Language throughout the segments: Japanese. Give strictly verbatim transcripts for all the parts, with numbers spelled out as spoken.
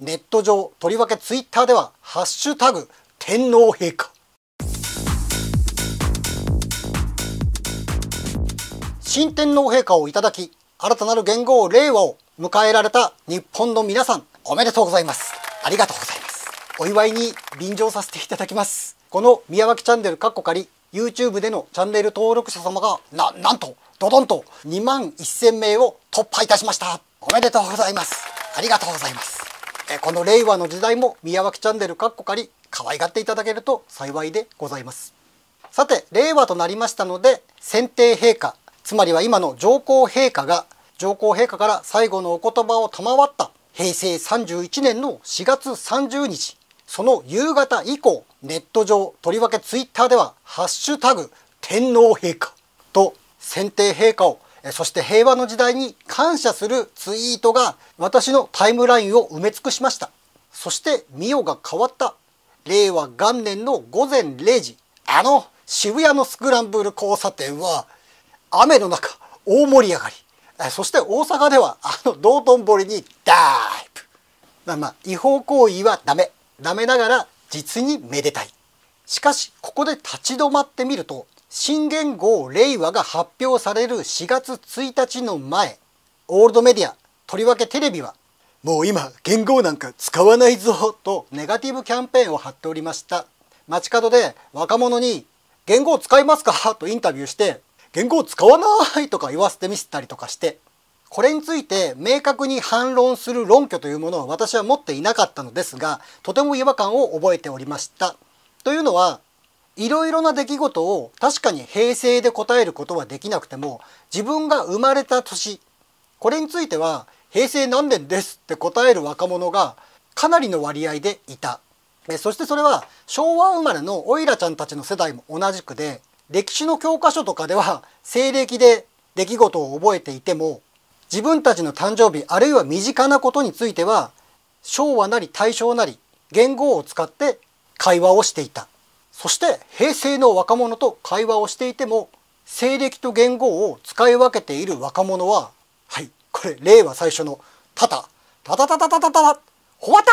ネット上、とりわけツイッターではハッシュタグ天皇陛下、新天皇陛下をいただき、新たなる元号令和を迎えられた日本の皆さん、おめでとうございます。ありがとうございます。お祝いに便乗させていただきます。この宮脇チャンネルかっこ仮 YouTube でのチャンネル登録者様がな、なんとドドンとにまんせんめいを突破いたしました。おめでとうございます。ありがとうございます。えこの令和の時代も宮脇チャンネルかっこ仮可愛がっていただけると幸いでございます。さて、令和となりましたので、先帝陛下、つまりは今の上皇陛下が上皇陛下から最後のお言葉を賜ったへいせいさんじゅういちねんのしがつさんじゅうにち、その夕方以降、ネット上、とりわけツイッターではハッシュタグ天皇陛下と先帝陛下を、そして平和の時代に感謝するツイートが私のタイムラインを埋め尽くしました。そして見よが変わったれいわがんねんのごぜんれいじ、あの渋谷のスクランブル交差点は雨の中大盛り上がり、そして大阪ではあの道頓堀にダイブ、まあ違法行為はダメダメながら実にめでたい。しかしここで立ち止まってみると、新元号令和が発表されるしがつついたちの前、オールドメディア、とりわけテレビはもう今元号なんか使わないぞとネガティブキャンペーンを張っておりました。街角で若者に元号使いますかとインタビューして、元号使わないとか言わせてみせたりとかして、これについて明確に反論する論拠というものを私は持っていなかったのですが、とても違和感を覚えておりました。というのは、いろいろな出来事を確かに平成で答えることはできなくても、自分が生まれた年、これについてはへいせいなんねんですって答える若者がかなりの割合でいた。そしてそれは昭和生まれのおいらちゃんたちの世代も同じくで、歴史の教科書とかでは西暦で出来事を覚えていても、自分たちの誕生日あるいは身近なことについては昭和なり大正なり元号を使って会話をしていた。そして平成の若者と会話をしていても、西暦と元号を使い分けている若者は、はい、これ令和最初のタタタタタタタタタホワタ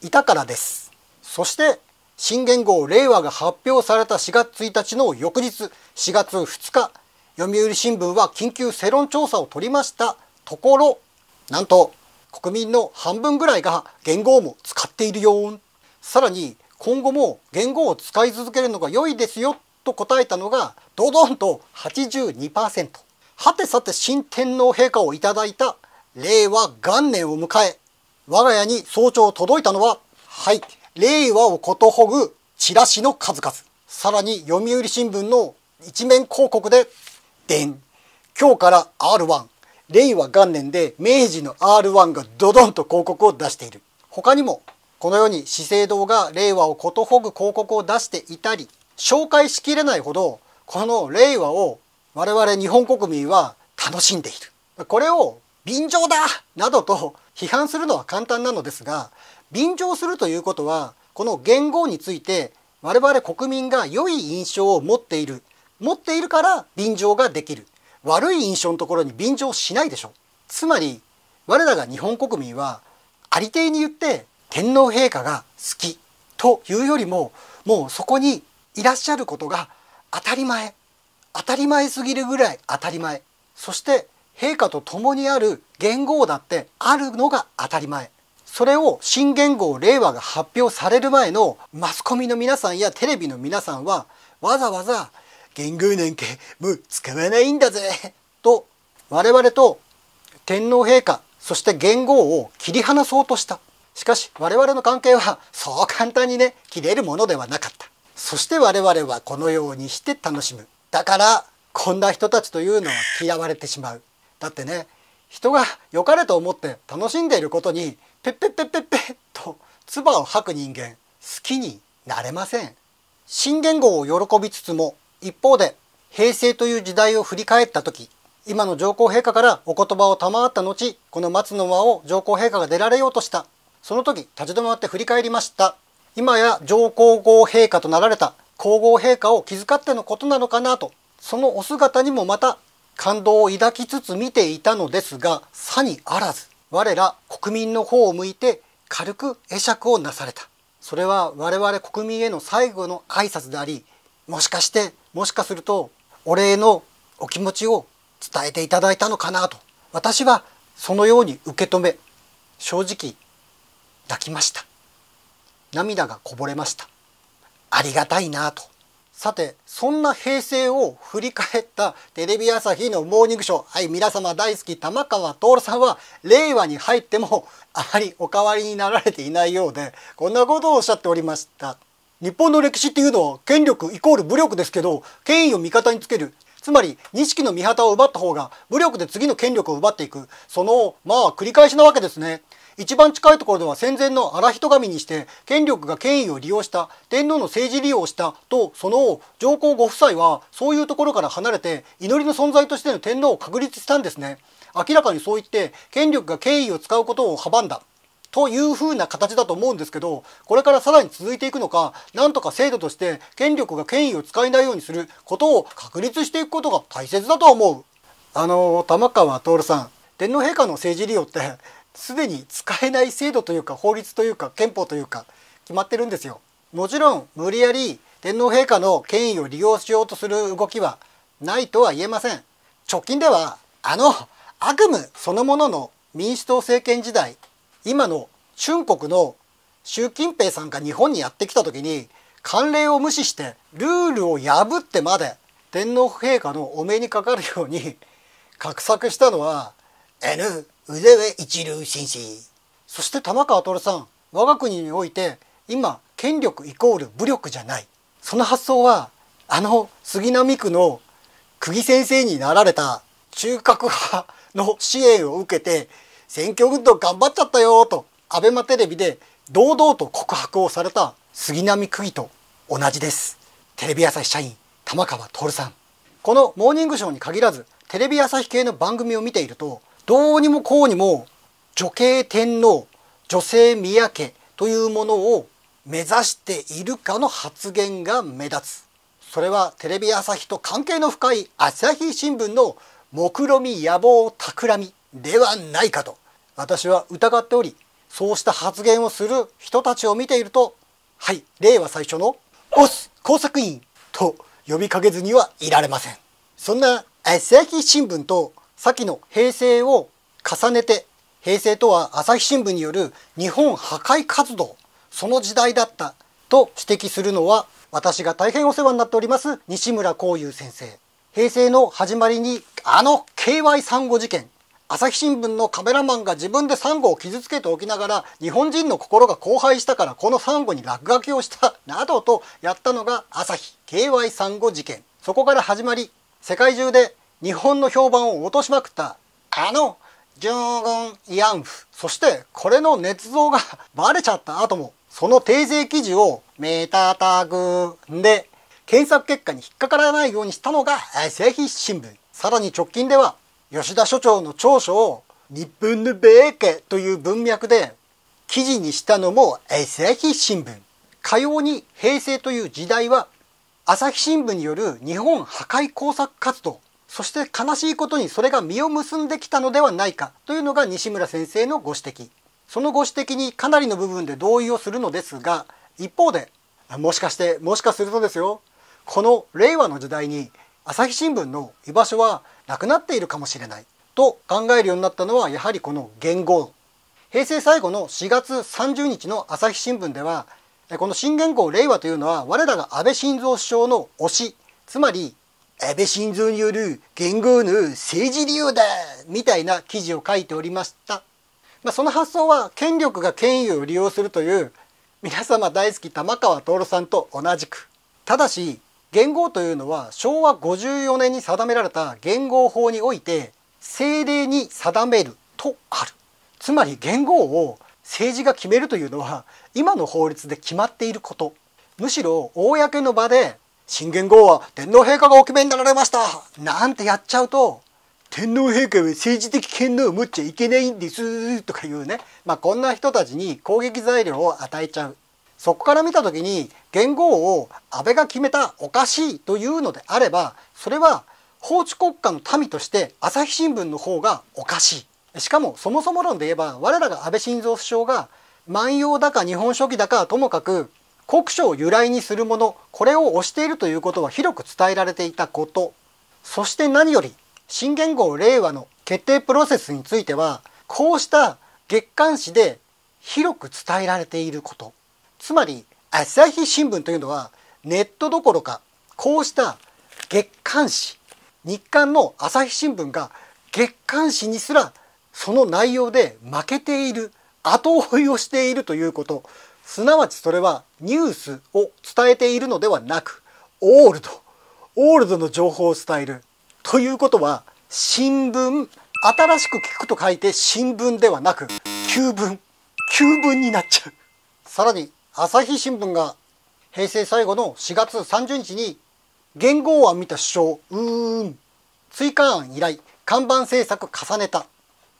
ーいたからです。そして新元号令和が発表されたしがつついたちの翌日、しがつふつか、読売新聞は緊急世論調査を取りましたところ、なんと国民の半分ぐらいが元号も使っているよ、さらに今後も元号を使い続けるのが良いですよと答えたのがドドンと はちじゅうにパーセント。 はてさて、新天皇陛下をいただいたれいわがんねんを迎え、我が家に早朝届いたのは、はい、令和をことほぐチラシの数々、さらに読売新聞の一面広告で、でん、今日から アールワン、 れいわがんねんで明治の アールワン がドドンと広告を出している。他にもこのように資生堂が令和をことほぐ広告を出していたり、紹介しきれないほどこの令和を我々日本国民は楽しんでいる。これを便乗だなどと批判するのは簡単なのですが、便乗するということはこの元号について我々国民が良い印象を持っている持っているから便乗ができる。悪い印象のところに便乗しないでしょ。つまり我らが日本国民はありていに言って天皇陛下が好きというよりも、もうそこにいらっしゃることが当たり前、当たり前すぎるぐらい当たり前、そして陛下と共にある元号だってあるのが当たり前、それを新元号令和が発表される前のマスコミの皆さんやテレビの皆さんはわざわざ元号なんかもう使わないんだぜと我々と天皇陛下、そして元号を切り離そうとした。しかし我々の関係はそう簡単にね切れるものではなかった。そして我々はこのようにして楽しむ。だからこんな人たちというのは嫌われてしまう。だってね、人が良かれと思って楽しんでいることにペッペッペッペッペッと唾を吐く人間、好きになれません。新元号を喜びつつも、一方で平成という時代を振り返った時、今の上皇陛下からお言葉を賜った後、この松の間を上皇陛下が出られようとした、その時立ち止まって振り返りました。今や上皇后陛下となられた皇后陛下を気遣ってのことなのかなと、そのお姿にもまた感動を抱きつつ見ていたのですが、さにあらず我ら国民の方を向いて軽く会釈をなされた。それは我々国民への最後の挨拶であり、もしかしてもしかするとお礼のお気持ちを伝えていただいたのかなと、私はそのように受け止め、正直泣きました。涙がこぼれました。ありがたいなぁと。さて、そんな平成を振り返ったテレビ朝日のモーニングショー、はい、皆様大好き玉川徹さんは令和に入ってもあまりお変わりになられていないようで、こんなことをおっしゃっておりました。日本の歴史っていうのは権力イコール武力ですけど、権威を味方につける、つまり錦の御旗を奪った方が武力で次の権力を奪っていく、そのまあ繰り返しなわけですね。一番近いところでは戦前の荒人神にして権力が権威を利用した、天皇の政治利用をしたと、その上皇ご夫妻はそういうところから離れて祈りの存在としての天皇を確立したんですね。明らかにそう言って権力が権威を使うことを阻んだというふうな形だと思うんですけど、これからさらに続いていくのか、なんとか制度として権力が権威を使えないようにすることを確立していくことが大切だと思う。あの玉川徹さん、天皇陛下の政治利用ってすでに使えない制度というか法律というか憲法というか決まってるんですよ。もちろん無理やり天皇陛下の権威を利用しようとする動きはないとは言えません。直近ではあの悪夢そのものの民主党政権時代、今の中国の習近平さんが日本にやってきた時に、慣例を無視してルールを破ってまで天皇陛下のお目にかかるように画策したのは エヌ腕は一流紳士。そして玉川徹さん、我が国において今権力イコール武力じゃない、その発想はあの杉並区の釘先生になられた中核派の支援を受けて選挙運動頑張っちゃったよとアベマテレビで堂々と告白をされた杉並区議と同じです。テレビ朝日社員玉川徹さん、このモーニングショーに限らずテレビ朝日系の番組を見ていると、どうにもこうにも女系天皇、女性宮家というものを目指しているかの発言が目立つ。それはテレビ朝日と関係の深い朝日新聞の目論見野望企みではないかと私は疑っており、そうした発言をする人たちを見ていると、はい、令和最初のオス工作員と呼びかけずにはいられません。そんな朝日新聞と先の平成を重ねて、平成とは朝日新聞による日本破壊活動、その時代だったと指摘するのは、私が大変お世話になっております西村光雄先生。平成の始まりにあの ケーワイ サンゴ事件、朝日新聞のカメラマンが自分でサンゴを傷つけておきながら日本人の心が荒廃したからこのサンゴに落書きをしたなどとやったのが朝日 ケーワイ サンゴ事件。そこから始まり、世界中で日本の評判を落としまくったあのジョンゴン慰安婦、そしてこれの捏造がバレちゃった後もその訂正記事をメタタグで検索結果に引っかからないようにしたのが朝日新聞。さらに直近では吉田所長の長所を日本の米家という文脈で記事にしたのも朝日新聞。かように平成という時代は朝日新聞による日本破壊工作活動、そして悲しいことにそれが実を結んできたのではないかというのが西村先生のご指摘。そのご指摘にかなりの部分で同意をするのですが、一方でもしかしてもしかするとですよ、この令和の時代に朝日新聞の居場所はなくなっているかもしれないと考えるようになったのは、やはりこの元号。平成最後のしがつさんじゅうにちの朝日新聞では、この新元号令和というのは我らが安倍晋三首相の推し、つまり安倍晋三による元号の政治利用だみたいな記事を書いておりました。まあ、その発想は権力が権威を利用するという皆様大好き玉川徹さんと同じく、ただし元号というのはしょうわごじゅうよねんに定められた元号法において政令に定めるとある。つまり元号を政治が決めるというのは今の法律で決まっていること、むしろ公の場で新元号は天皇陛下がお決めになられましたなんてやっちゃうと、天皇陛下は政治的権能を持っちゃいけないんですとかいうね、まあ、こんな人たちに攻撃材料を与えちゃう。そこから見た時に元号を安倍が決めたおかしいというのであれば、それは法治国家の民として朝日新聞の方がおかしい。しかもそもそも論で言えば我らが安倍晋三首相が万葉だか日本書紀だかはともかく、国書を由来にするもの、これを推しているということは広く伝えられていたこと、そして何より新元号令和の決定プロセスについてはこうした月刊誌で広く伝えられていること、つまり朝日新聞というのはネットどころか、こうした月刊誌、日刊の朝日新聞が月刊誌にすらその内容で負けている、後追いをしているということ、すなわちそれはニュースを伝えているのではなく、オールドオールドの情報を伝えるということは、新聞、新しく聞くと書いて新聞ではなく旧聞、旧聞になっちゃう。さらに朝日新聞が平成最後のしがつさんじゅうにちに元号案見た主張、うーん、追加案依頼、看板制作重ねた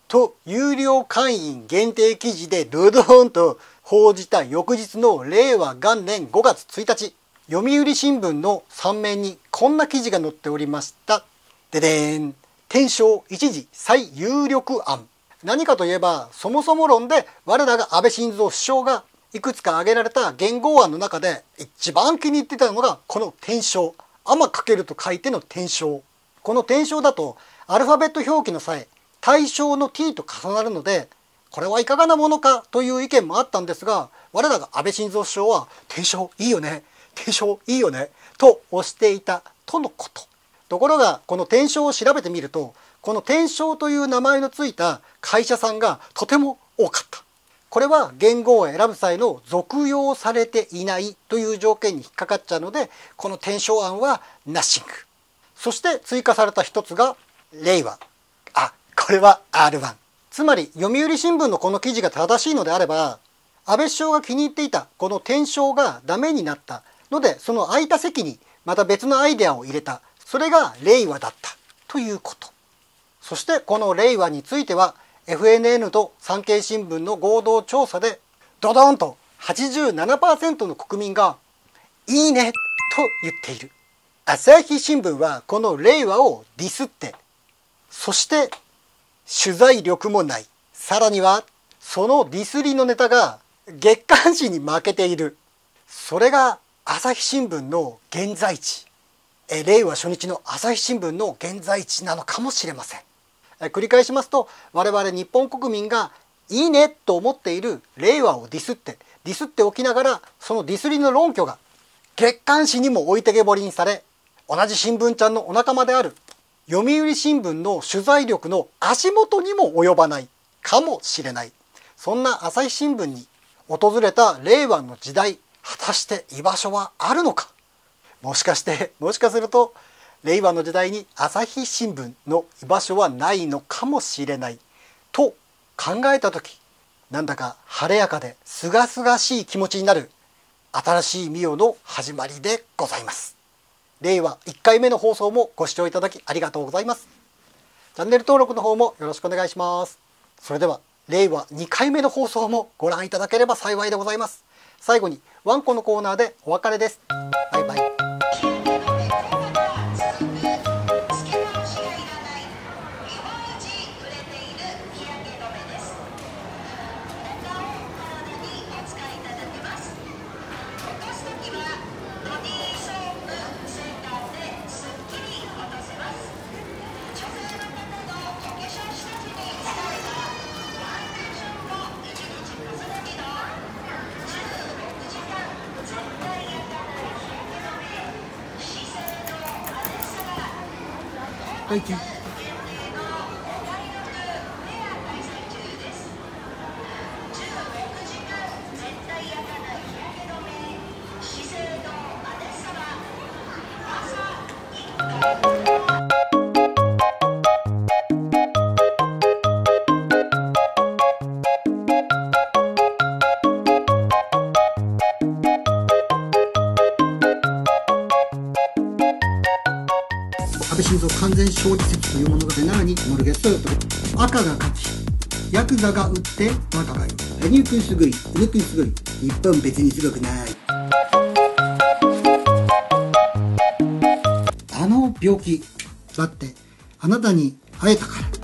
と有料会員限定記事でドドーンと報じた翌日のれいわがんねんごがつついたち、読売新聞のさん面にこんな記事が載っておりました。ででーん、天正一時最有力案。何かといえば、そもそも論で我らが安倍晋三首相がいくつか挙げられた元号案の中で一番気に入ってたのがこの天正、天かけると書いての天正。この天正だとアルファベット表記の際対象の t と重なるので、これはいかがなものかという意見もあったんですが、我らが安倍晋三首相は天正いいよね、天正いいよねと推していたとのこと。ところがこの天正を調べてみると、この天正という名前のついた会社さんがとても多かった。これは元号を選ぶ際の俗用されていないという条件に引っかかっちゃうので、この天正案はナッシング。そして追加された一つが令和、あ、これは アールワン。 つまり読売新聞のこの記事が正しいのであれば、安倍首相が気に入っていたこの天正がダメになったので、その空いた席にまた別のアイデアを入れた、それが令和だったということ。そしてこの令和については エフエヌエヌ と産経新聞の合同調査でドドンと はちじゅうななパーセント の国民がいいねと言っている。朝日新聞はこの令和をディスって、そして取材力もない、さらにはそのディスりのネタが月刊誌に負けている、それが朝日新聞の現在地、え令和初日の朝日新聞の現在地なのかもしれません。え繰り返しますと、我々日本国民がいいねと思っている令和をディスってディスっておきながら、そのディスりの論拠が月刊誌にも置いてけぼりにされ、同じ新聞ちゃんのお仲間である読売新聞の取材力の足元にも及ばないかもしれない。そんな朝日新聞に訪れた令和の時代、果たして居場所はあるのか。もしかしてもしかすると令和の時代に朝日新聞の居場所はないのかもしれないと考えた時、なんだか晴れやかで清々しい気持ちになる新しいミオの始まりでございます。れいわいっかいめの放送もご視聴いただきありがとうございます。チャンネル登録の方もよろしくお願いします。それではれいわにかいめの放送もご覧いただければ幸いでございます。最後にワンコのコーナーでお別れです。バイバイ。Thank you.ヤクザが撃ってバカがいる。羽生くんすごい、宇野くんすごい。日本別にすごくない。あの病気だってあなたに会えたから。